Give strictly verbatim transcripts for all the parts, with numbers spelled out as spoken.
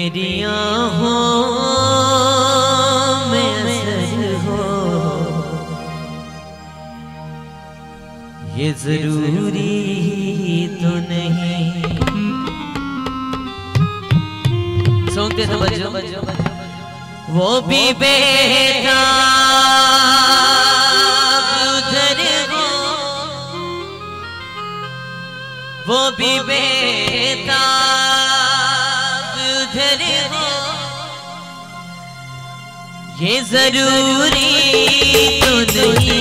मेरी आँखों में असर हो ये जरूरी तो नहीं। सुनते तो बजो वो भी बेटा उधर हो वो भी बेटा ये जरूरी तो नहीं।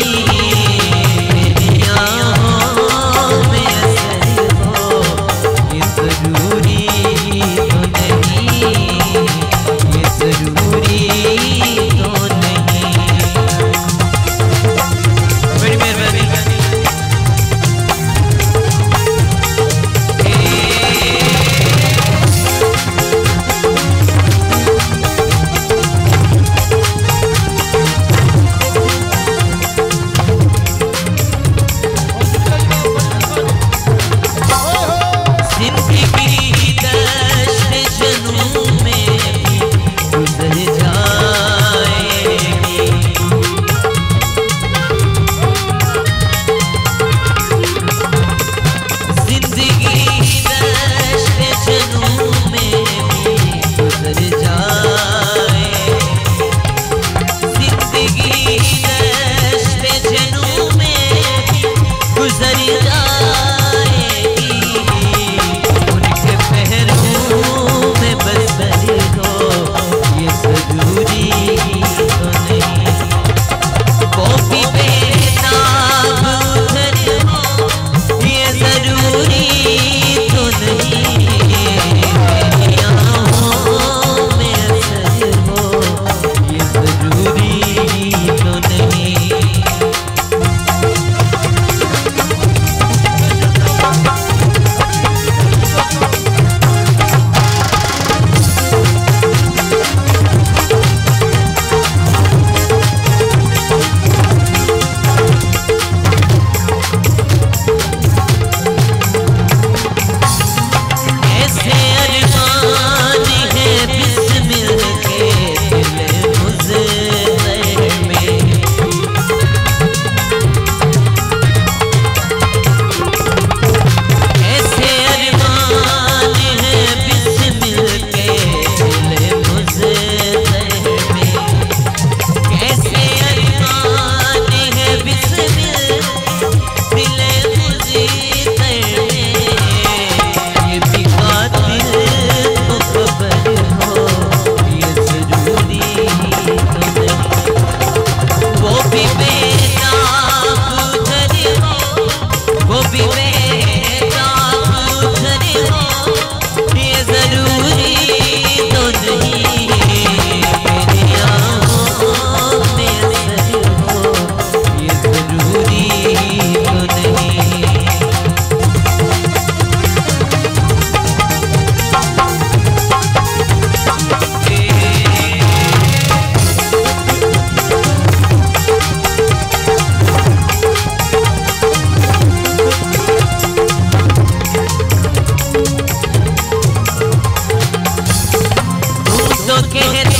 के